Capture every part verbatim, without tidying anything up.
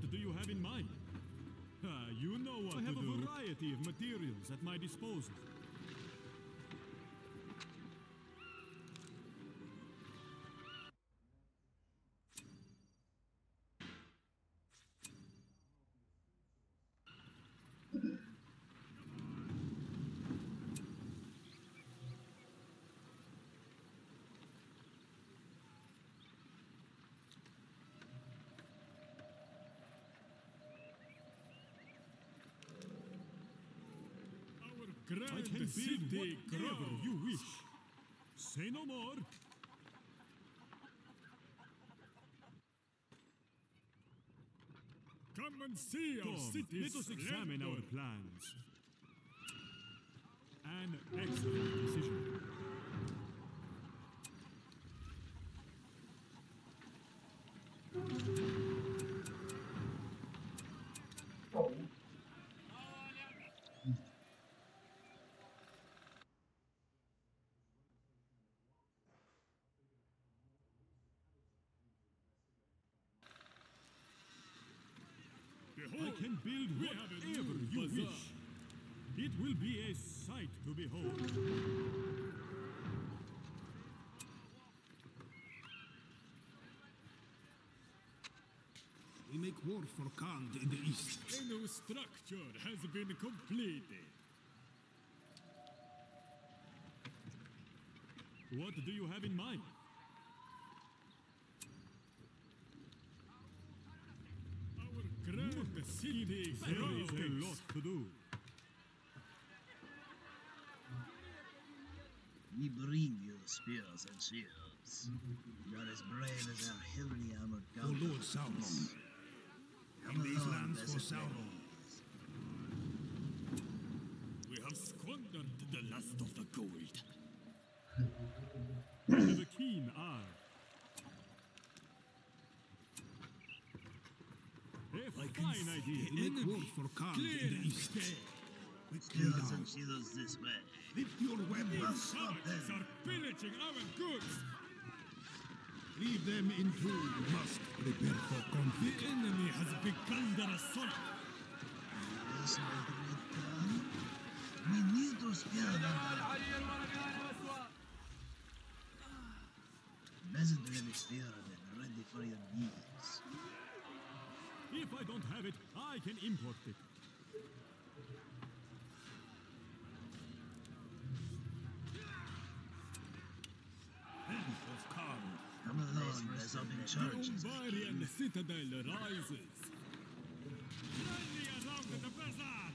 What do you have in mind? Ah, you know what to do. I have a variety of materials at my disposal. I can build whatever you wish. Say no more. Come and see our city. Let us examine our plans. An excellent decision. I can build whatever you wish. It will be a sight to behold. We make war for Khand in the east. A new structure has been completed. What do you have in mind? The city there is a lot to do. We bring you spears and shields. You are as brave as our heavily armored guns. O Lord Sauron, come these lands for Sauron. We have squandered the last of the gold. The keen eye. A I can see the enemy. Clear in the east. Kill us and shield us this way. Lift your weapons. Stop them. Are pillaging our goods. Leave them in two. You must prepare for conflict. The enemy has begun their assault. Yes, my great Khan. We need to spare them. Legendary spearmen ready for your needs. If I don't have it, I can import it. End of Khan. Come along, there's something charges. The Umbarian citadel rises. Rally around the bazaar.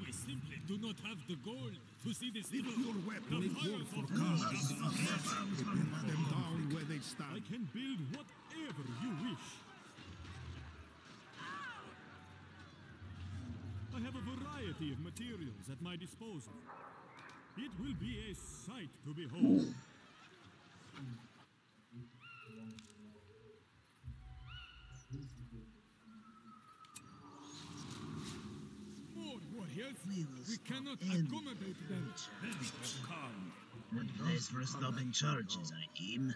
We simply do not have the gold to see this evil. Your weapon. The fires of Khand. Put them down where they stand. I can build whatever you wish. I have a variety of materials at my disposal. It will be a sight to behold. More warriors. We, we cannot accommodate them. Calm. The place for stopping charges, Akeem.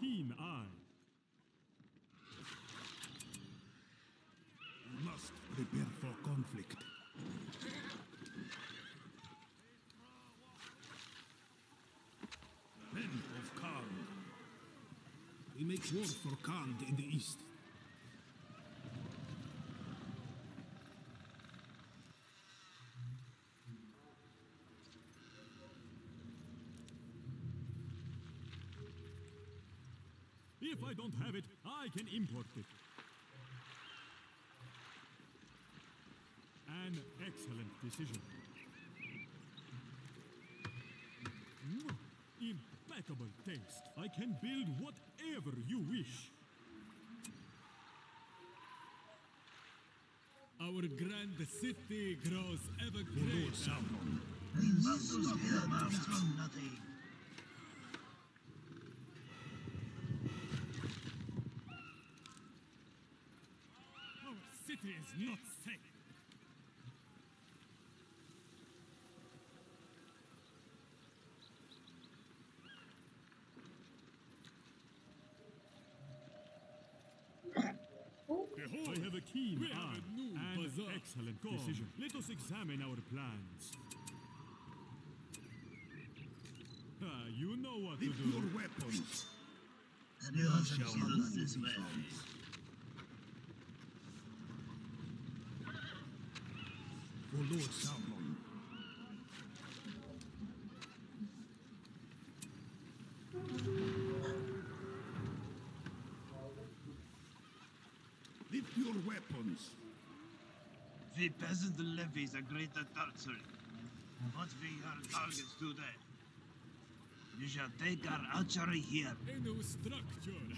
Keen eye. You must prepare for conflict. Men of Khan. We make war for Khan in the east. If I don't have it, I can import it. An excellent decision. Impeccable taste. I can build whatever you wish. Our grand city grows ever greater. We must stop from nothing. not safe. Behold, I have a keen we eye and an excellent God. Decision. Let us examine our plans. Ah, you know what with to do. Your weapons. And you have shown us this way. For Lord Sauron. Lift your weapons. The peasant levies a greater torture. What we are targets today? You shall take our archery here. A new structure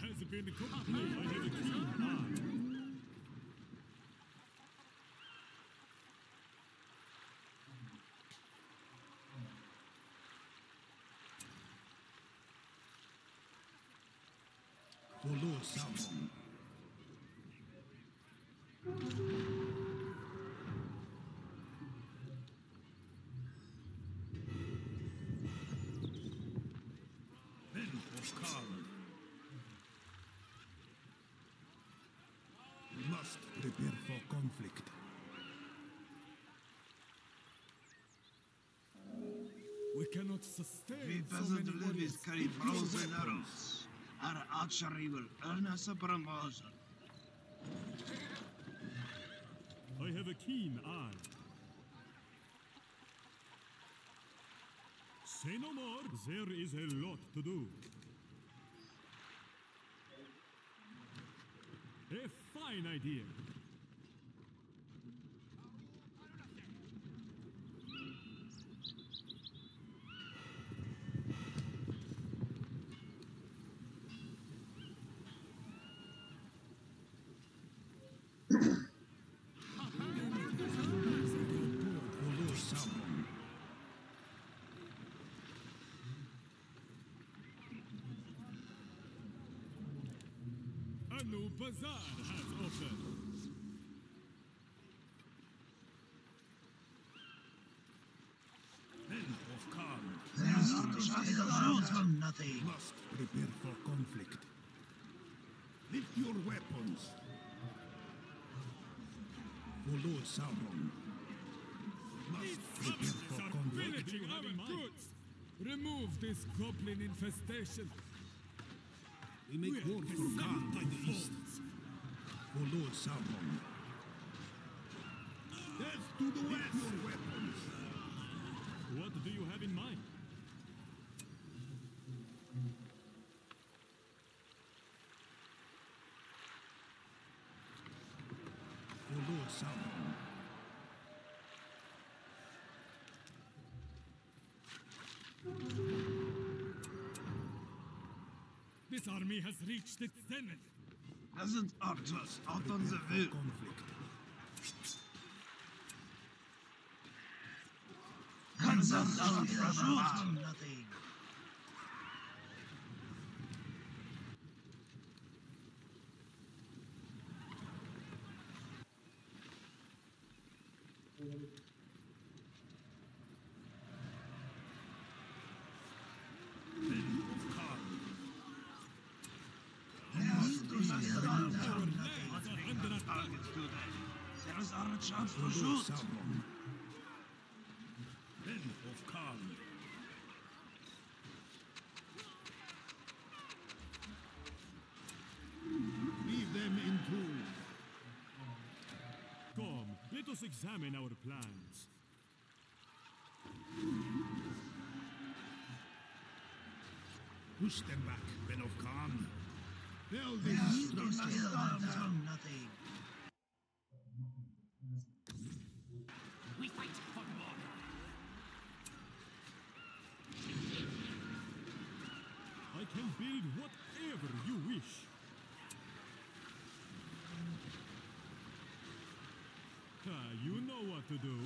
has been completed by the king. Follow Sauron. Prepare for conflict. We cannot sustain. We peasant levies carry frozen arrows. Our archery will earn us a promotion. I have a keen eye. Say no more. There is a lot to do. A fine idea. New bazaar has opened. Men of Khan, they are satisfied alone from nothing. Must prepare for conflict. Lift your weapons. Follow Sauron. Must prepare for conflict. Our goods. Remove this goblin infestation. We make war from Khan by the east. For Lord Sauron. Death to the west! Your weapons! What do you have in mind? For Lord Sauron. This army has reached its zenith. Hasn't Argus out on the view? Consult our brother. Nothing. There's our chance to shoot. Men of Khan. Leave them in peace. Come, let us examine our plans. Push them back, men of Khan. They'll be stopped from nothing. We fight for war. I can build whatever you wish. Ah, you know what to do.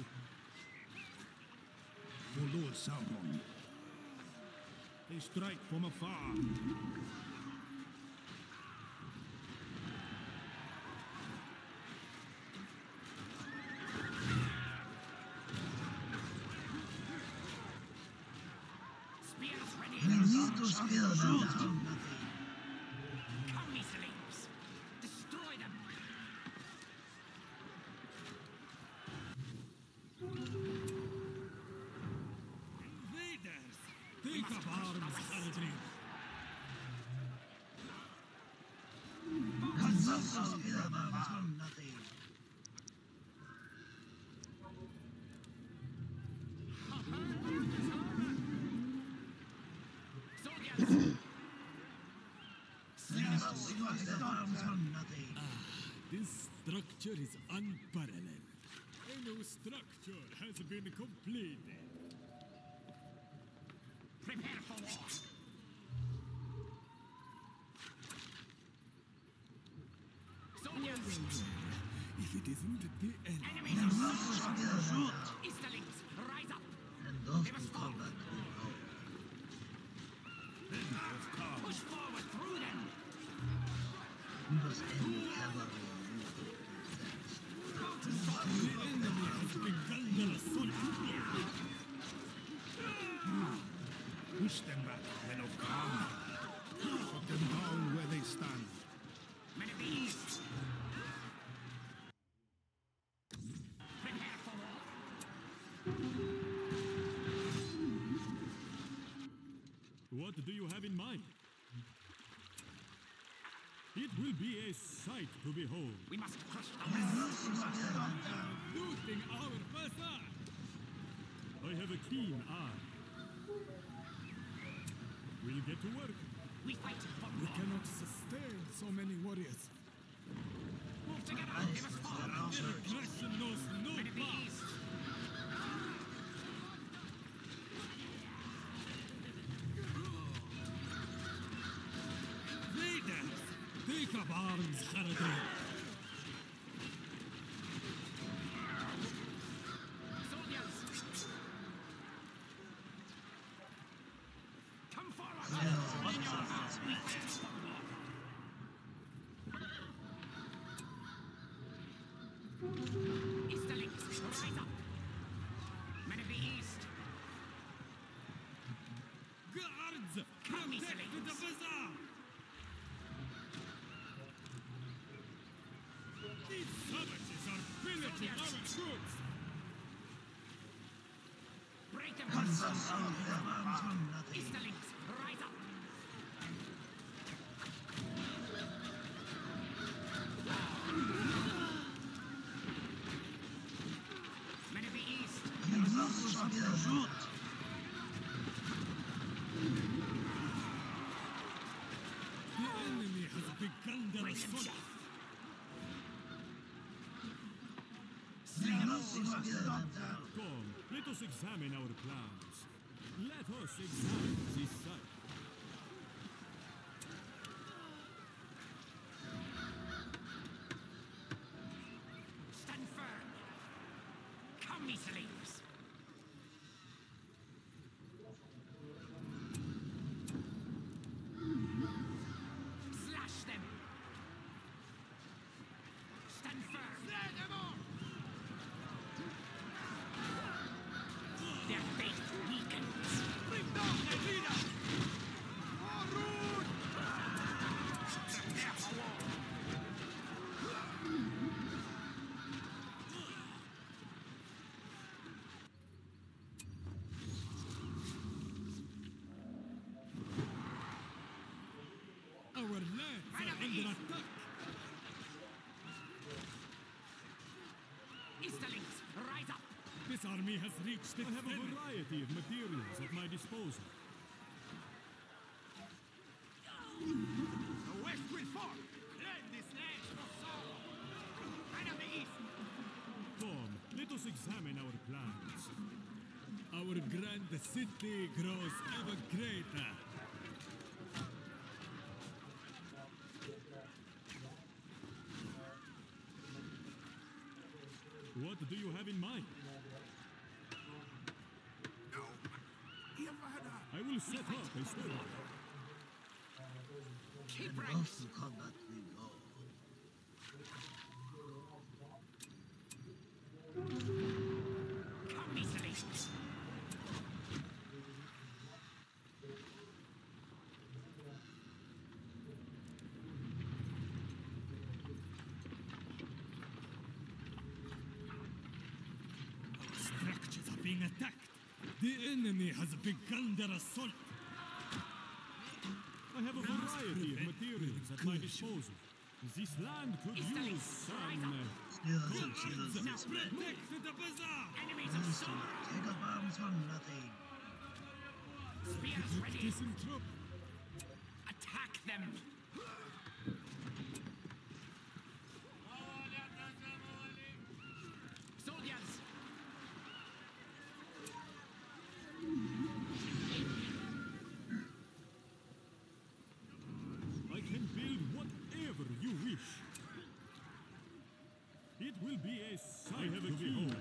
Follow Sauron. They strike from afar. was filled and found nothing. Come, Easterlings! Destroy them! Invaders! Take up arms, Saladin! Consult with them and found nothing. This structure is unparalleled. A new structure has been completed. Prepare for war. Soldiers! If it isn't the enemy, enemies are still the root. Easterlings, rise up. And those who fall back will go. Push forward through them. We must end cavalry. The enemy has begun their assault. Push them back, men of Khan. Put them down where they stand. Men of the East. Prepare for war. What do you have in mind? It will be a sight to behold. We must crush our bazaar. Looting our bazaar. I have a keen eye. We'll get to work. We fight for war. We cannot sustain so many warriors. Move together. Give us power. Their aggression knows no bounds. Take up arms, Khand. Soldiers! Come forward! Bring your arms! Easterlings, rise up! Men of the East! Guards! Come, Easterlings! Protect the bazaar! These savages are pillaging our troops! Break them! Easterlings, rise up! Men of the East! The enemy has begun their assault! Come, let us examine our plans. Let us examine this site. Stand firm. Come, Easterlings. Slash them. Stand firm. Slay them all. Their faith weakens. Bring down their leader! Harun! Prepare for war! Our lands right are under attack! Easterlings, rise up! This army has reached its end. I have a variety of materials at my disposal. The West will fall. Let this land of Sauron. And of the East. Come, let us examine our plans. Our grand city grows ever greater. What do you have in mind? No. I will set up a story. Keep right. Off to combat we go. Come, Easterlings. attacked. The enemy has begun their assault. I have a variety of materials at my disposal. This land could Easterlings, use some... Still Protect the bazaar! Enemies of Sauron! Take up arms for nothing! Spears ready! Attack them! Soldiers! I can build whatever you wish. It will be a sight to behold.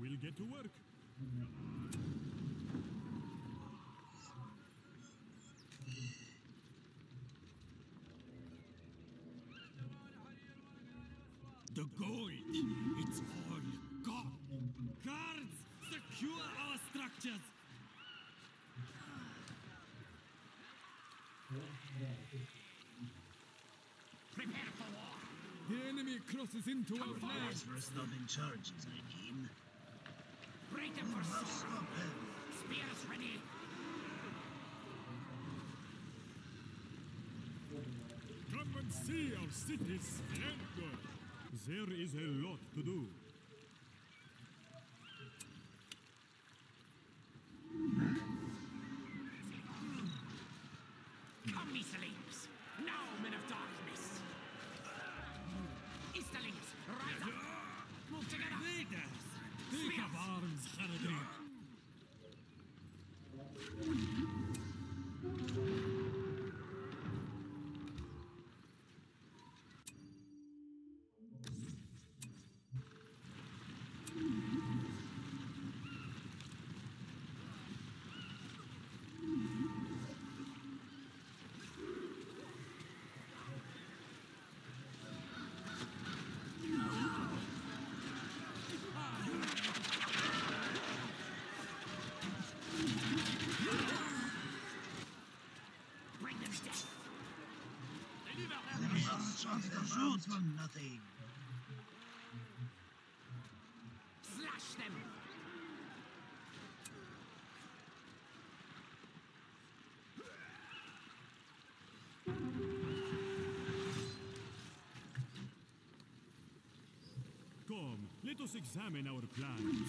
We'll get to work. The gold, it's all gone. Guards, secure our structures. Prepare for war. The enemy crosses into Come our land. Nothing charges, I mean. Break them for sword. Spears ready. Come and see our city's splendor. There is a lot to do. Come, Easterlings! Now, men of darkness! Easterlings, rise up! Move together! Leaders! Take up arms, Khand! For nothing. Slash them. Come, let us examine our plans.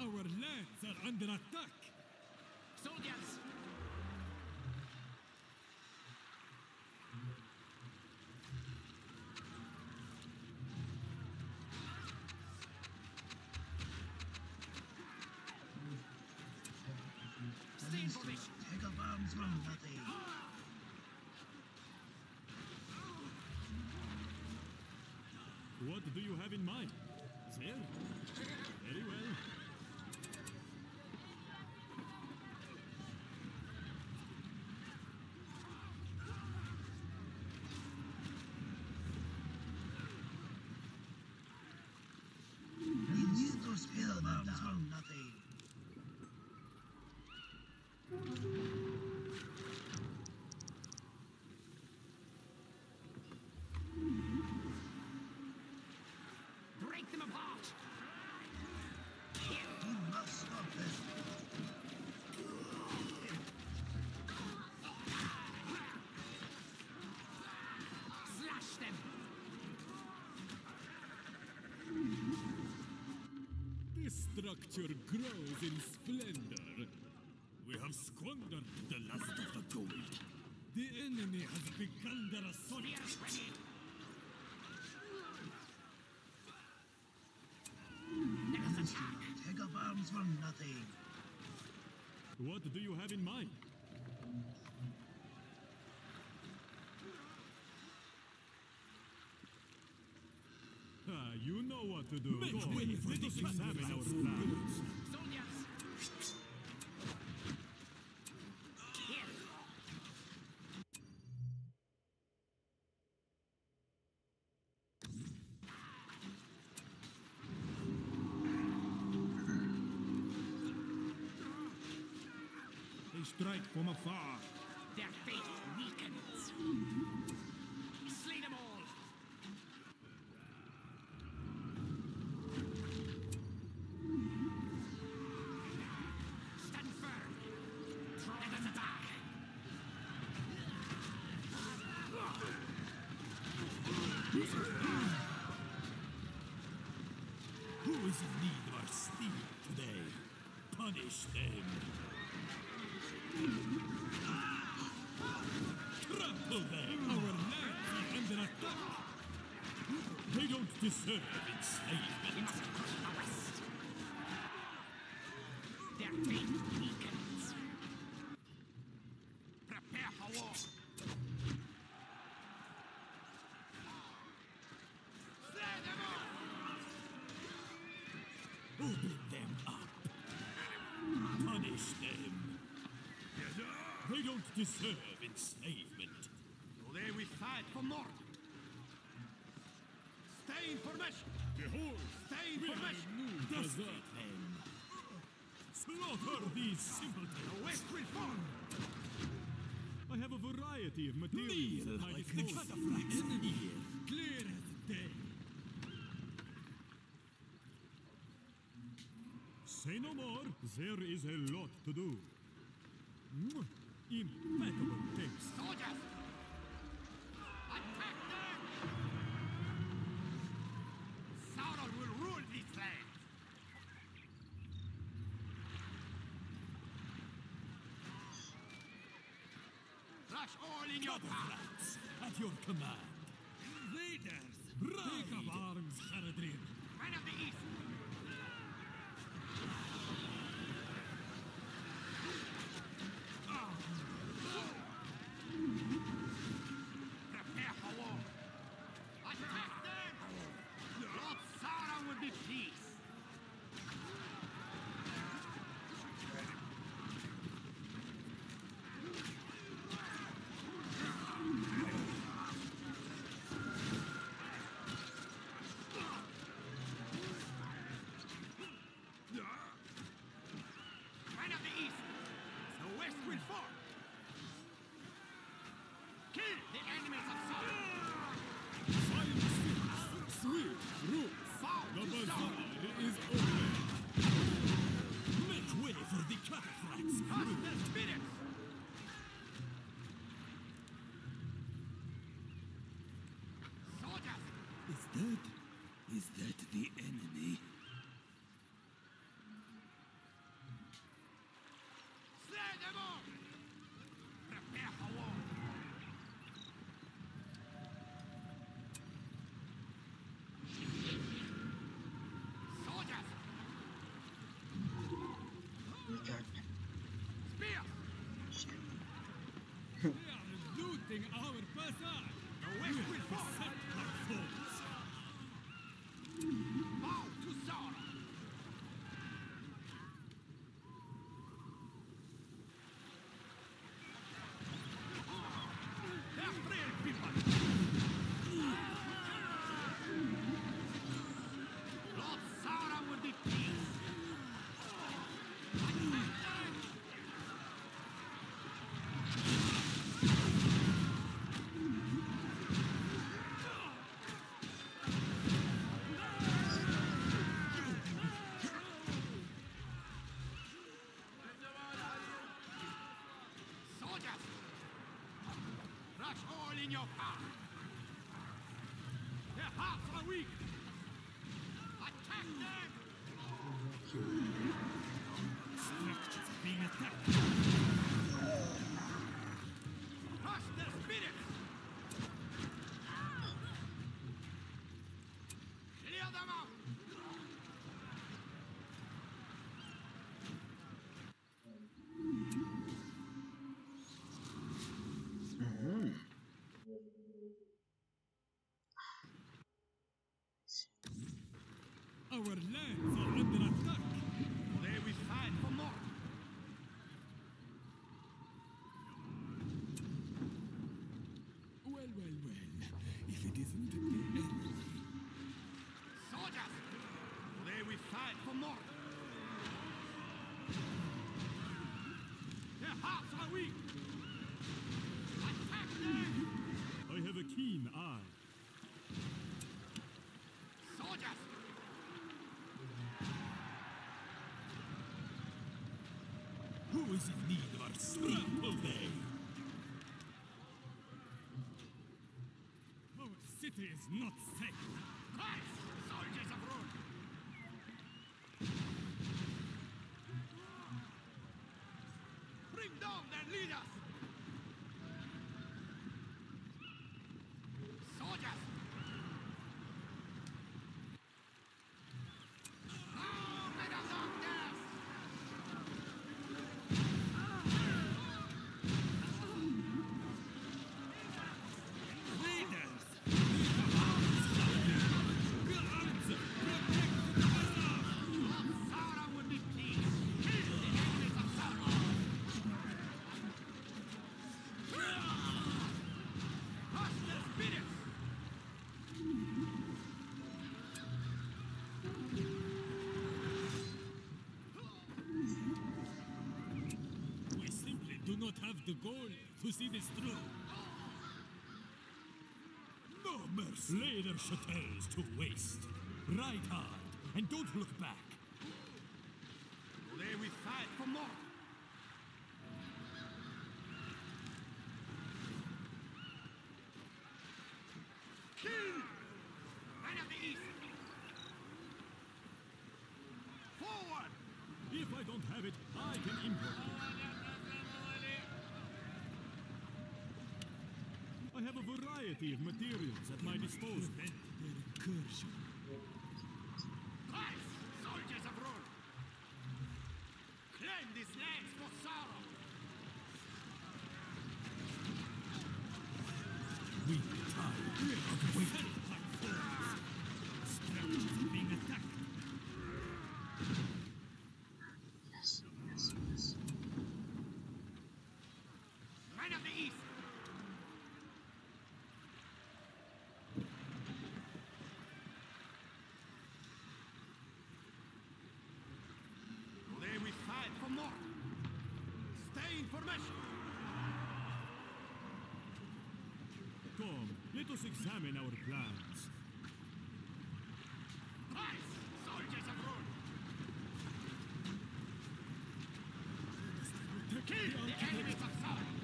Our lands are under attack. Soldiers. Take up arms from nothing. What do you have in mind? There? Very well. We need to spill them down from nothing. Structure grows in splendor. We have squandered the last of the gold. The enemy has begun their assault. Let us attack. Take up arms for nothing. What do you have in mind? Ah, you know what to do. Make Go way for the examine our plans. Soldiers! Here! They strike from afar. Their faith weakens. Slay them all! Those in need are steep today. Punish them. Trample them. Our lands are under attack. They don't deserve enslavement. Their faith weakens. Prepare for war. Open them up. Punish them. They don't deserve enslavement. So there we fight for more. Stay in formation. Behold, stay in formation. Desecrate them. Slaughter these simpletons. The West will fall. I have a variety of materials. Kneel like the cataphracts in here. Clear as day. Say no more, there is a lot to do. Impeccable taste. Soldiers! Attack them! Sauron will rule this land! Rush all in your paths! At your command! Invaders! Take up arms, Haradrim! Men of the East! Prepare for war. Attack them! Lord Sauron will be peace. Our lands are under attack. There we fight for more. Well, well, well. If it isn't the enemy. Soldiers! There we fight for more. Their hearts are weak. Attack them! I have a keen eye. Soldiers! Who is in need of our scramble day? Our city is not safe. Christ! Soldiers of Rome! Lead us! Soldiers! Oh, let us off this! Lead us! Sauron would be pleased. We simply do not have the goal to see this through. No mercy. Lay their chateaux to waste. Ride hard and don't look back. Today we fight for more. Kill! Men of the East! Forward! If I don't have it, I can import it. I have a variety of materials at my disposal. And their incursion. Rise, soldiers of Rome! Claim these lands for Sauron! We tired of waiting. Structures are being attacked. Men of the East. Today we fight for more. Stay in formation. Come, let us examine our plans. Rise, soldiers of Rome! Kill the, the enemies of Sauron!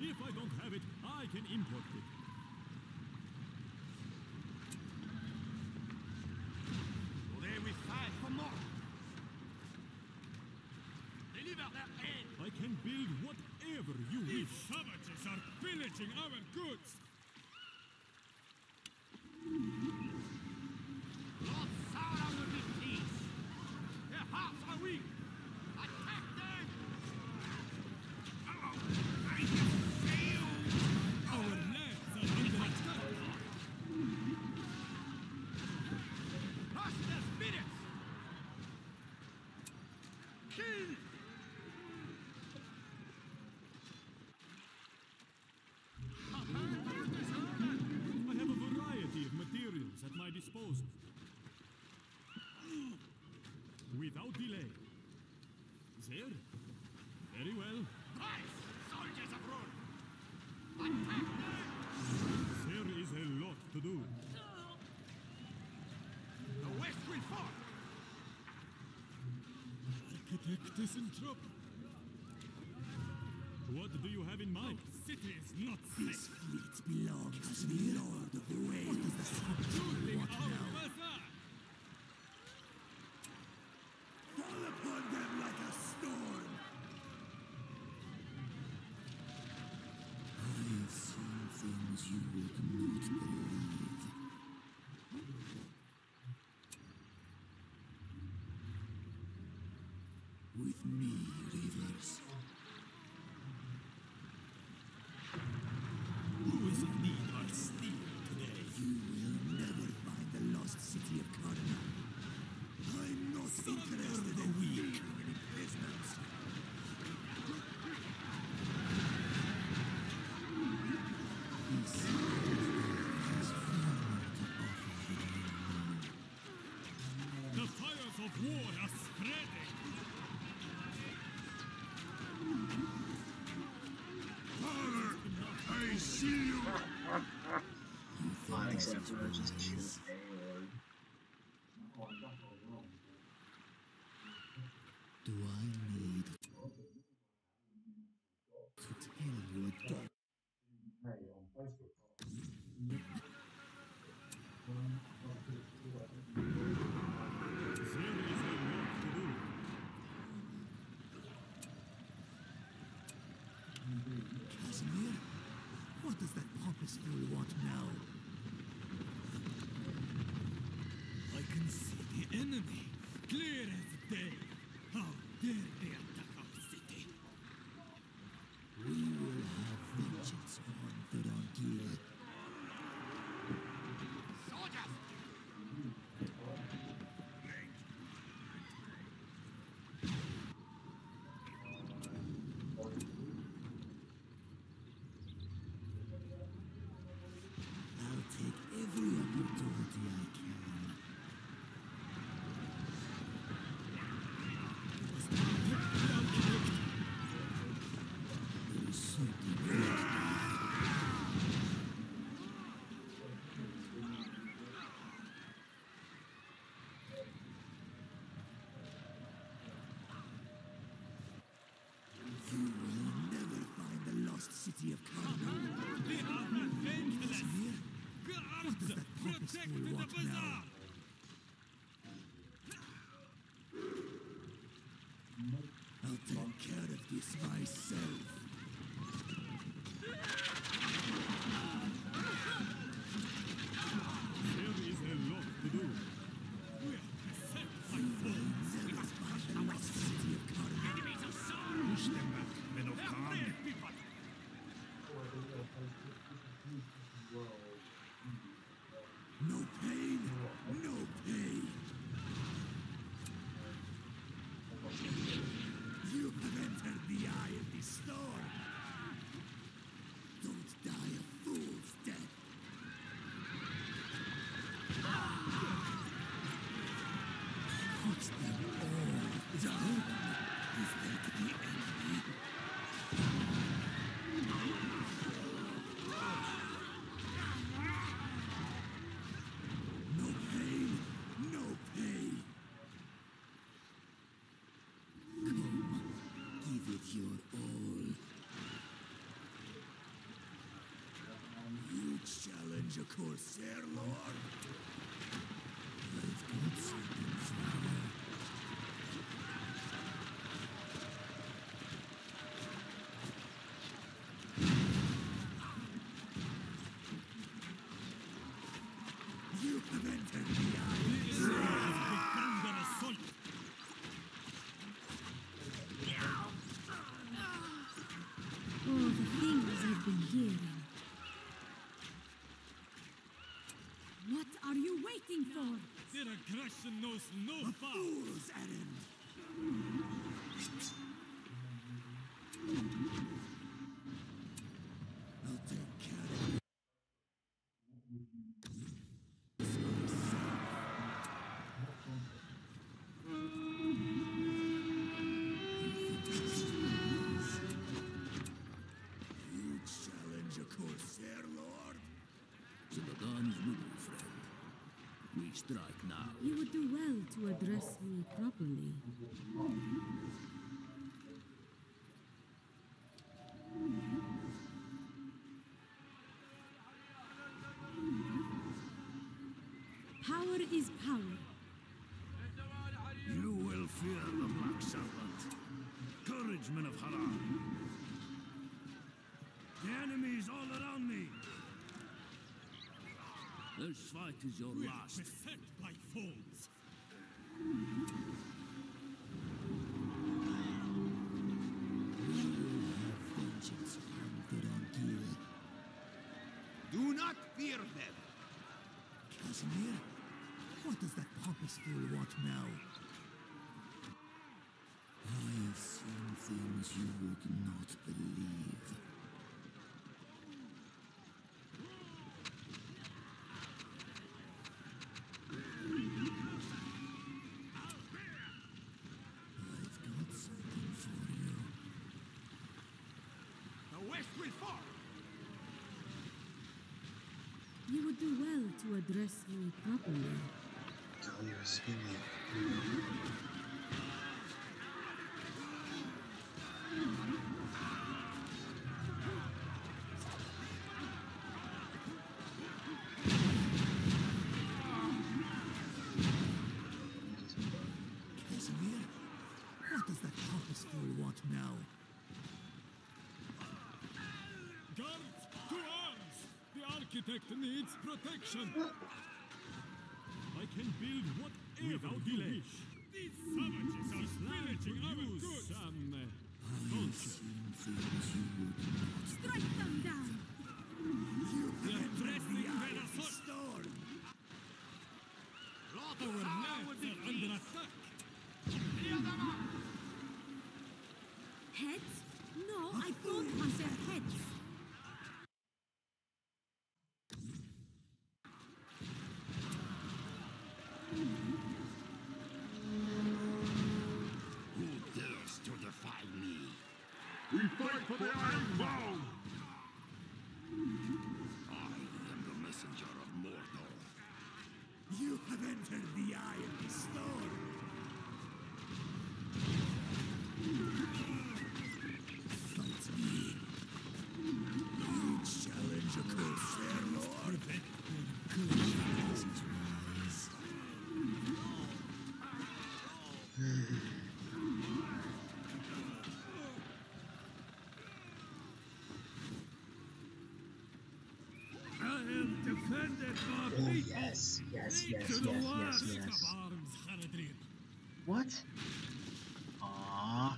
If I don't have it, I can import it. Today we fight for more. Deliver their aid! I can build whatever you wish. These savages are pillaging our goods! Lord Sauron will be pleased! Their hearts are weak! Attack them! Oh, I can fail! Our lands are under attack! Crush their spirits! Kill! Of materials at my disposal. Without delay. There? Very well. Rise, soldiers of Rome! Attack them! There is a lot to do. The West will fall! Architect is in trouble. What do you have in mind? The city is not safe. This fleet belongs to the Lord of the Waves. What is this? What now? Fall upon them like a storm. I have seen things you would not believe. With me, rivers. Who is in need of our steel today? You will never find the lost city of Khan. I'm not Some interested in weak prisoners. This has far more to offer than the fires of war are spreading. I see you! You thought except for just choose a word. Do I need to tell you again? There is a lot to do. Back we to the bazaar! I'll take care of this myself. There is a lot to do. We are beset by foes. We must crush our city of Khan. Enemies of Sauron! Push them back, men of Khan. They are their people. No pain, no pain. You have entered the eye of the storm. Don't die a fool's death. Watch them all. The hope is that the enemy. No pain, no pain. Come, give it your all. You challenge a Corsair Lord. You have entered the eye. Israel has begun an assault. Oh, the things I've been hearing. What are you waiting for? Their aggression knows no bounds. A fool's errand. I'll take care of you. You challenge a Corsair Lord? To the guns, little friend. We strike now. You would do well to address me properly. Power is power. You will fear the Black Serpent. Courage, men of Haran. The enemy is all around me. This fight is your we last. We are beset by foes. We will have vengeance counted on you. Do not fear them. Casimir, what does that pompous fool want now? I have seen things you would not believe. You would do well to address me properly. Tell your opinion. Casimir, what does that pompous fool want now? Guards, to arms! The architect needs protection! I can build whatever you wish! These savages are pillaging our goods! Some, uh, I have seen things you would not. Strike them down! You are dressing their assault! Storm. Our lands are under attack! Heads? No, I don't want their heads! Who dares to defy me? We fight for the Iron Bound! I am the messenger of Mordor. You have entered the eye of the storm. Fight me. You challenge a Corsair Lord. Oh, yes, yes, yes, yes, yes, yes. What? Aww.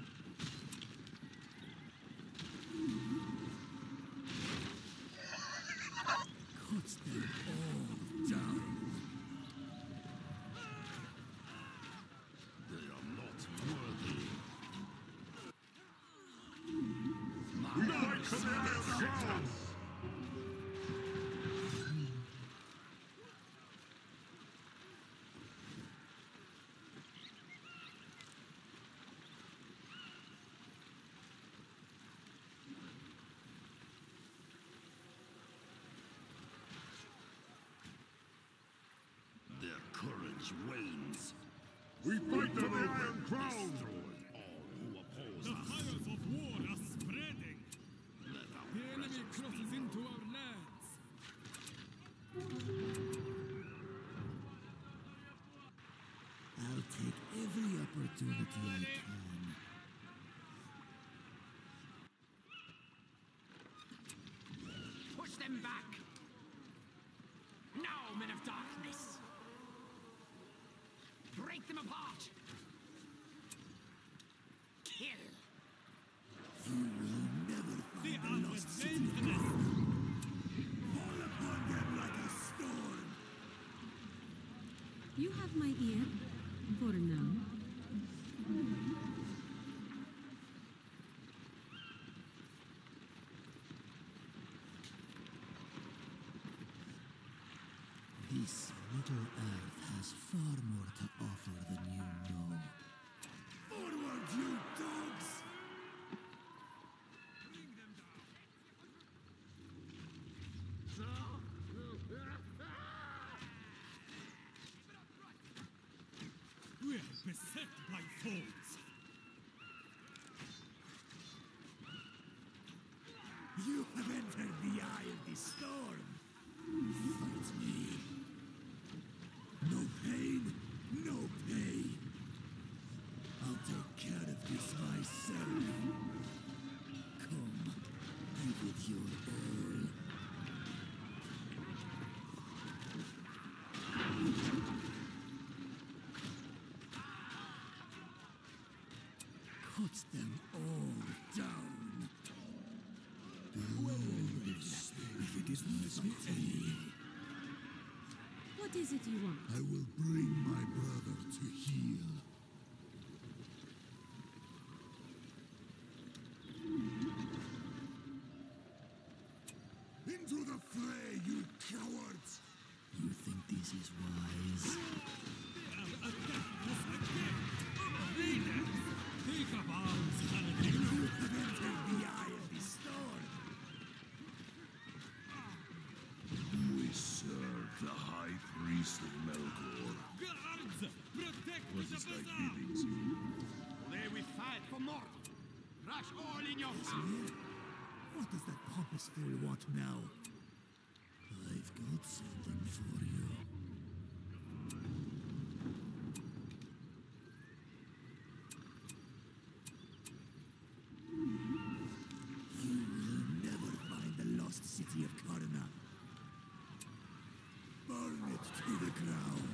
Wanes. We fight the iron crown. All who oppose the us. Fires of war are spreading. Let our the enemy crosses be. Into our lands. I'll take every opportunity I can. Push them back. Now, men of darkness. Break them apart! Kill! You will never find the lost city again! Fall upon them like a storm! You have my ear, for now. This little earth has far more to offer than you know. Forward, you dogs! Bring them down. We are beset by foes. You have entered the eye of the storm. Fight me. No pain, no pay. I'll take care of this myself. Come, give it your all. Cut them all down. Beware this, if it isn't me. What is it you want? I will bring my brother to heel. Into the fray, you cowards! You think this is wise? They are attacked us again! Leaders! Take up arms, Khand! You have entered the eye of the storm! We serve the High Priest of Melkor. Guards, protect what the bazaar! Lay with fight for more! Rush all in your house! What does that pompous fool want now? I've got something for you. You will never find the lost city of Karna. Burn it to the ground.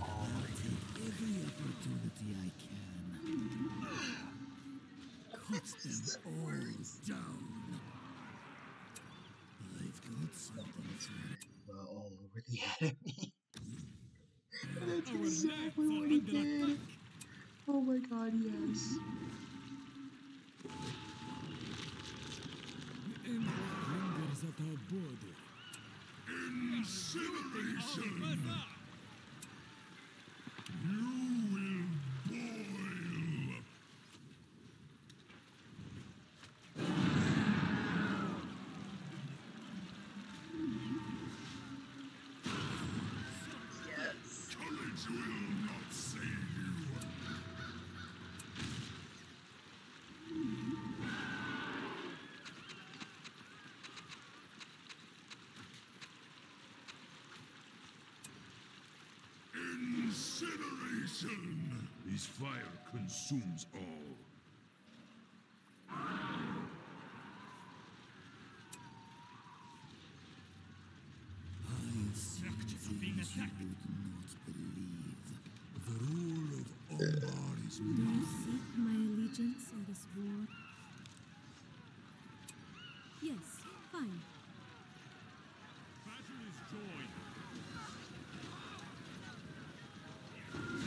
I'll take every opportunity I can. Cut them all down. I've got something to uh, all over the enemy. That's exactly what he did. Oh my god, yes. And lingers at our border. Incineration! You will boil! Yes! Courage will not save you! Soon, his fire consumes all. I instruct you from being attacked. You would not believe. The rule of Omar is mine. Do you seek my allegiance in this war? Yes, fine. Battle is joined. If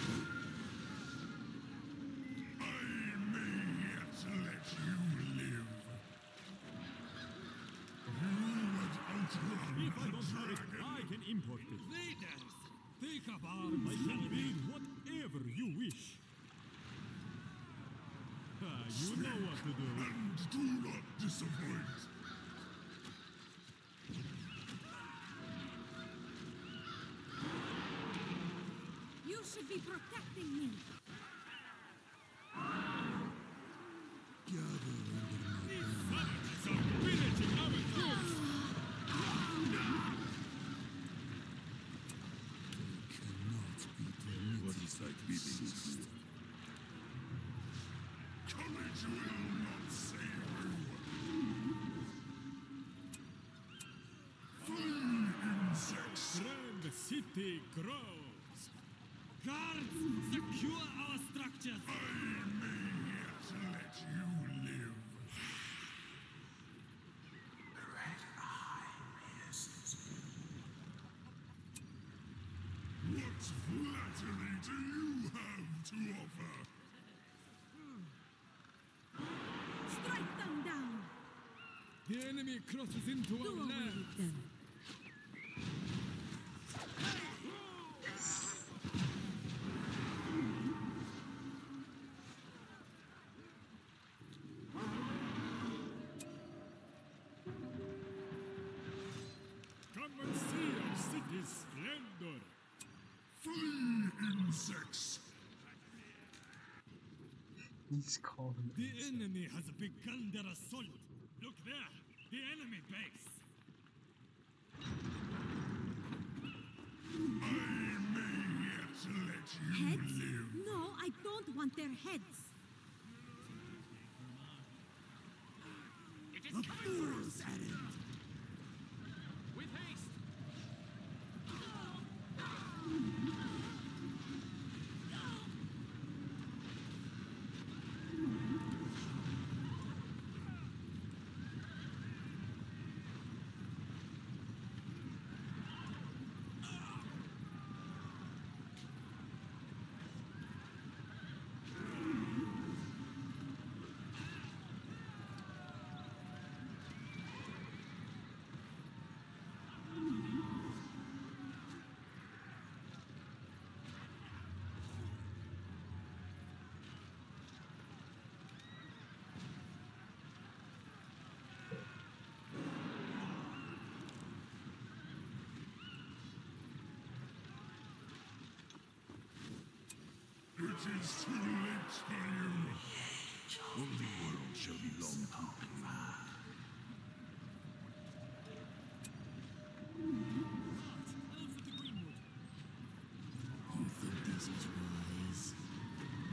I don't have it, I can import it. Invaders! Take up arms, I shall mean whatever you wish. Ah, you know what to do. And do not disappoint. You should be protecting me. Gather under my feet. These savages are pillaging our troops. Like courage will not save you. Flee, insects! The city grows. Guards, secure our structures. I may yet let you live. The red eye pierces me. What flattery do you? To offer. Strike them down. The enemy crosses into Do our land. Come and see our city's splendor. Flee, insects. The enemy has begun their assault. Look there, the enemy base. I may yet let you heads? Live. No, I don't want their heads. It is the fool's errand. With haste. It is too late for you. All the world shall be long gone. The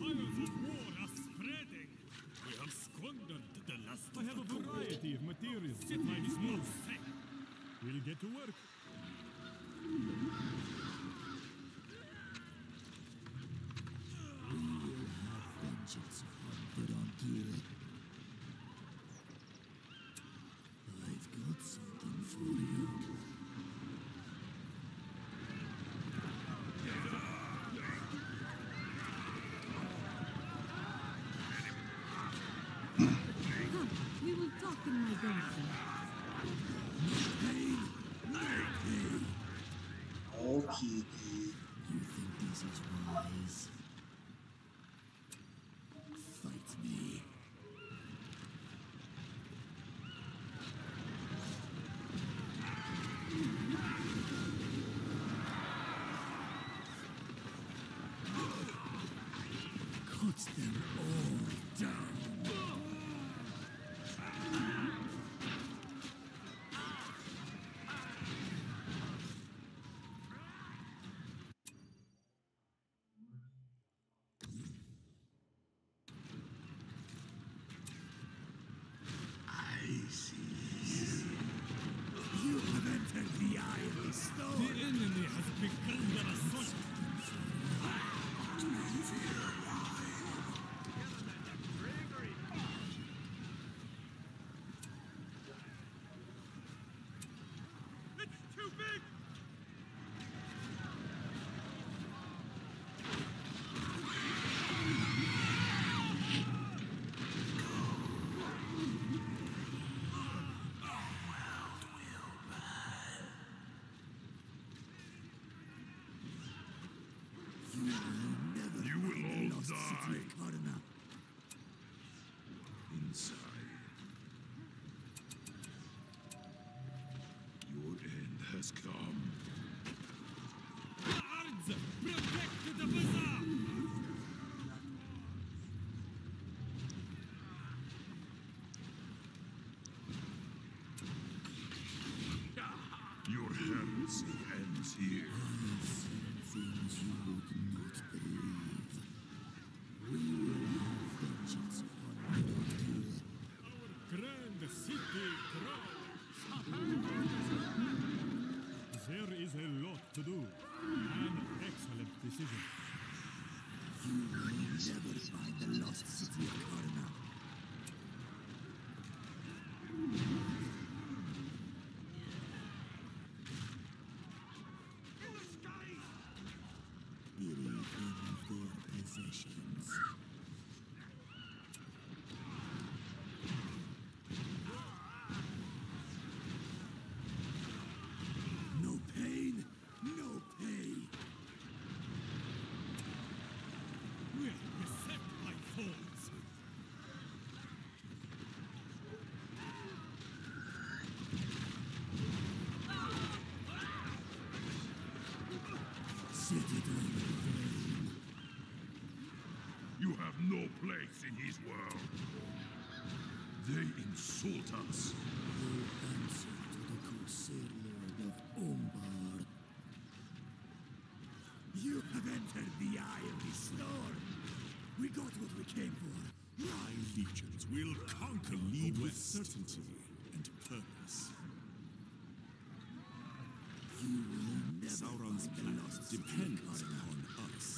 fires of war are spreading. We have squandered the last I have a variety of materials. City is not safe. We'll get to work. We'll have vengeance, but until I've got something for you. You think this is wise? Fight me. has come. Guards, protect the bazaar! Your heresy ends here. Things you would not believe. We will have vengeance upon our grand city crowds. There is a lot to do. An excellent decision. You will never find the lost city of Khand. Their possessions. No pain, no pay. We are beset by foes. Sit it on the You have no place in his world. They insult us. You answer to the Crusade Lord of Umbar. You have entered the eye of the storm. We got what we came for. My legions will conquer lead with certainty and purpose. You will never Sauron's blood depends upon us.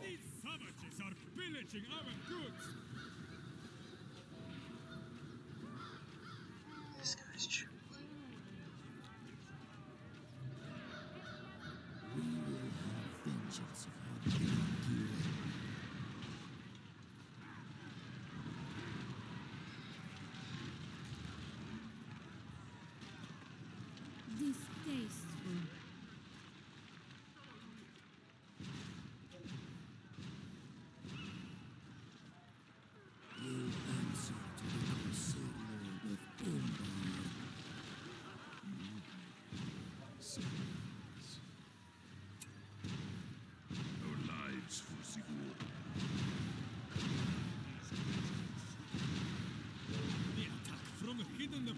These savages are pillaging our goods! This guy's true. We will have vengeance upon you. Distasteful. Hidden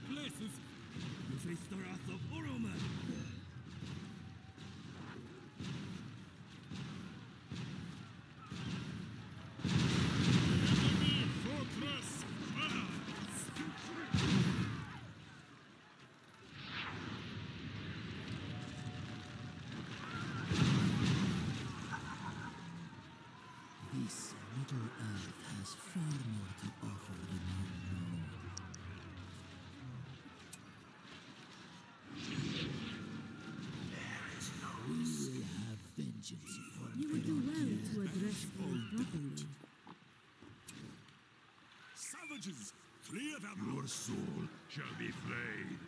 places. You face the wrath of Oroman. Enemy fortress. This little earth has far more to offer than you know. You would do well to address them properly. Savages, clear them! Your soul shall be flayed.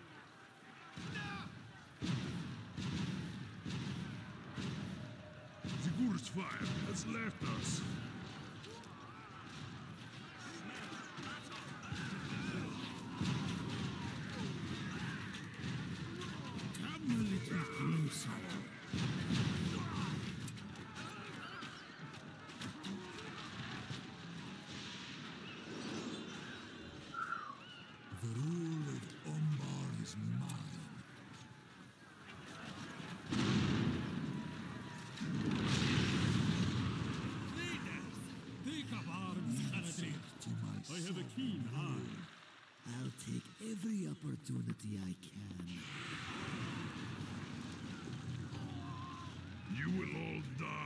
Sigurd's fire has left us. Come a little closer. The rule of Umbar is mine. Leaders, take up arms, Khanatrix. I have a keen eye. I'll take every opportunity I can. You will all die.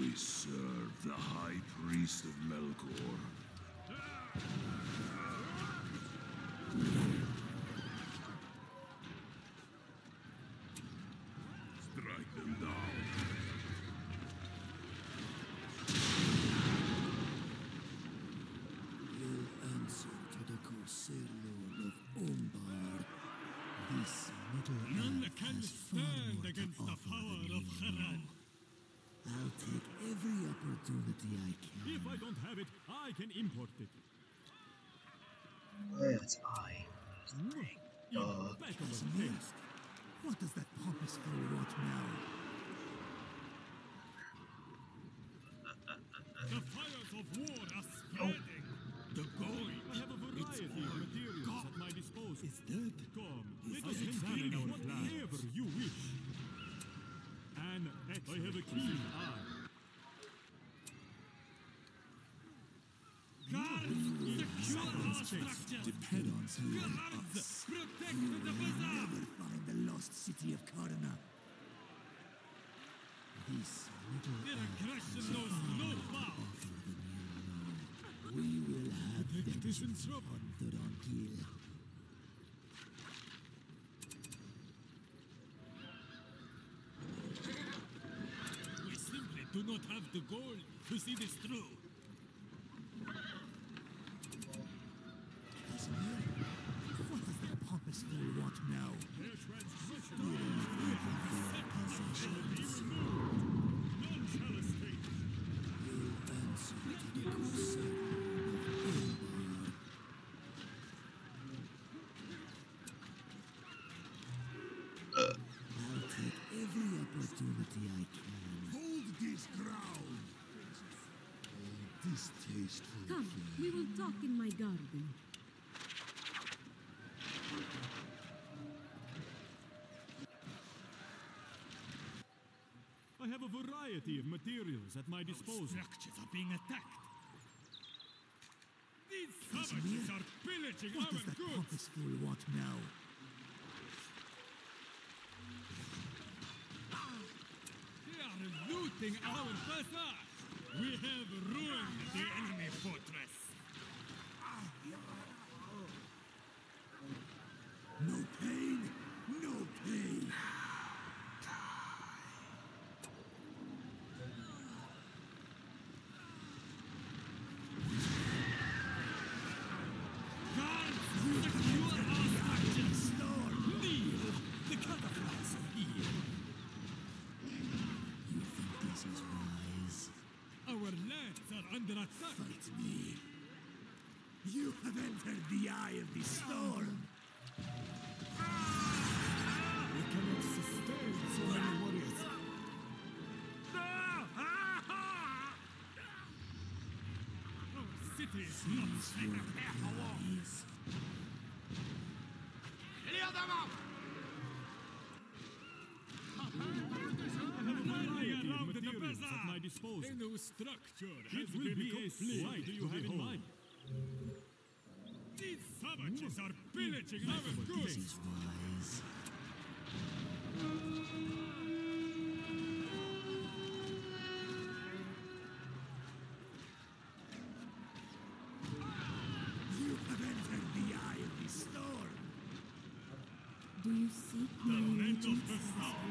We serve the High Priest of Melkor. Strike them down. You answer to the Corsair Lord of Umbar. This middle earth has far more to offer than you know. None can stand against the power of Khand. I'll take every opportunity I can. If I don't have it, I can import it. Where's I? Oh, Casimir. What does that pompous fellow want now? The fires of war are spreading. Oh. The gold. I have a variety of materials God. at my disposal. Is that? Come, let us examine our plans. Whatever you wish. And I have a keen eye. Guards, secure our structures. Depend on you. Guards, protect you the bazaar. Never find the lost city of Karna. This little their aggression knows no bounds. We will have vengeance on the Durangill. We simply do not have the gold to see this through. What does that pompous fool want now? Their transgression will be removed. None shall escape. You answer to the concern of I'll take every opportunity I can. Hold this ground! Oh, distasteful. Come, we will talk in my garden. I have a variety of materials at my disposal. Our structures are being attacked. These savages are pillaging our goods. What does that pompous fool want now? They are looting our bazaar. We have ruined the enemy fortress. No pain, no pain. Under attack. Fight me. You have entered the eye of the storm. We cannot sustain so many warriors. Our city is not safe. Clear them up. Around the bazaar. My disposal. No structure has will be complete. Why do you have in mind? These savages are pillaging our goods. This is wise. You have entered the eye of the storm. Do you seek the rent of the storm?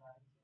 Right.